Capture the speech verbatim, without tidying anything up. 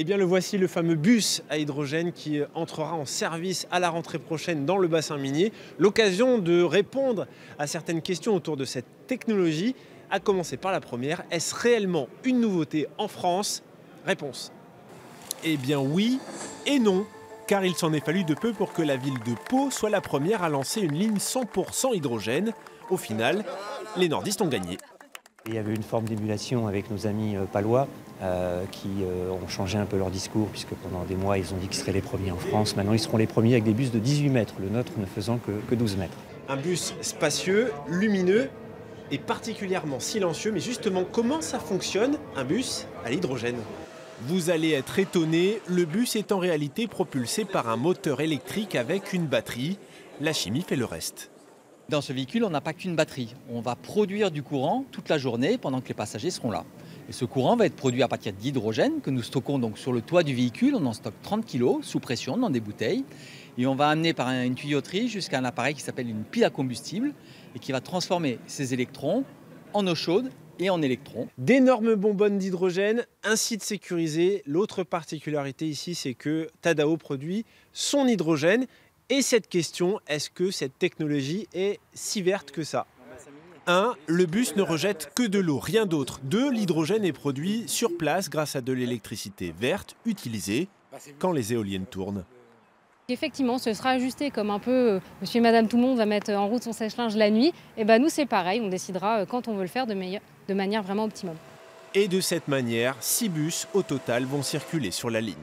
Eh bien, le voici, le fameux bus à hydrogène qui entrera en service à la rentrée prochaine dans le bassin minier. L'occasion de répondre à certaines questions autour de cette technologie, à commencer par la première. Est-ce réellement une nouveauté en France? Réponse. Eh bien oui et non, car il s'en est fallu de peu pour que la ville de Pau soit la première à lancer une ligne cent pour cent hydrogène. Au final, les nordistes ont gagné. Il y avait une forme d'émulation avec nos amis palois euh, qui euh, ont changé un peu leur discours, puisque pendant des mois, ils ont dit qu'ils seraient les premiers en France. Maintenant, ils seront les premiers avec des bus de dix-huit mètres, le nôtre ne faisant que, que douze mètres. Un bus spacieux, lumineux et particulièrement silencieux. Mais justement, comment ça fonctionne, un bus à l'hydrogène? Vous allez être étonné, le bus est en réalité propulsé par un moteur électrique avec une batterie. La chimie fait le reste. Dans ce véhicule, on n'a pas qu'une batterie. On va produire du courant toute la journée pendant que les passagers seront là. Et ce courant va être produit à partir d'hydrogène que nous stockons donc sur le toit du véhicule. On en stocke trente kilos sous pression dans des bouteilles. Et on va amener par une tuyauterie jusqu'à un appareil qui s'appelle une pile à combustible et qui va transformer ces électrons en eau chaude et en électrons. D'énormes bonbonnes d'hydrogène, un site sécurisé. L'autre particularité ici, c'est que Tadao produit son hydrogène. Et cette question, est-ce que cette technologie est si verte que ça? un. Le bus ne rejette que de l'eau, rien d'autre. deux. L'hydrogène est produit sur place grâce à de l'électricité verte utilisée quand les éoliennes tournent. Effectivement, ce sera ajusté comme un peu monsieur et madame tout le monde va mettre en route son sèche-linge la nuit. Et ben nous, c'est pareil, on décidera quand on veut le faire de, meilleur, de manière vraiment optimum. Et de cette manière, six bus au total vont circuler sur la ligne.